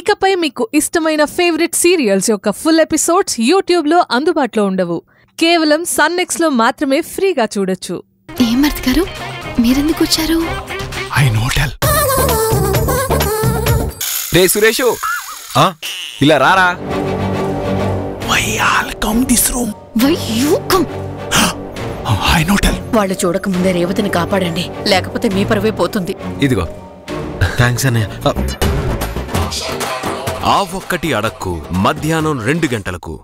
ఇకపై మీకు ఇష్టమైన ఫేవరెట్ సీరియల్స్ యొక్క ఫుల్ ఎపిసోడ్స్ యూట్యూబ్ లో అందుబాటులో ఉండవు. కేవలం సన్ నెక్స్ట్ లో మాత్రమే ఫ్రీగా చూడొచ్చు. ఏమర్త్ గారు మీరెందుకు వచ్చారు? I no tell. రే సురేష్, ఇలా రారా. Why all come this room. Why you come. I no tell. వాళ్ళు చూడక ముందే రేవతిని కాపాడండి, లేకపోతే మీ పరువే పోతుంది. ఇదిగో థాంక్స్ అన్నయ్య. ఆ ఒక్కటి అడక్కు మధ్యాహ్నం 2 గంటలకు.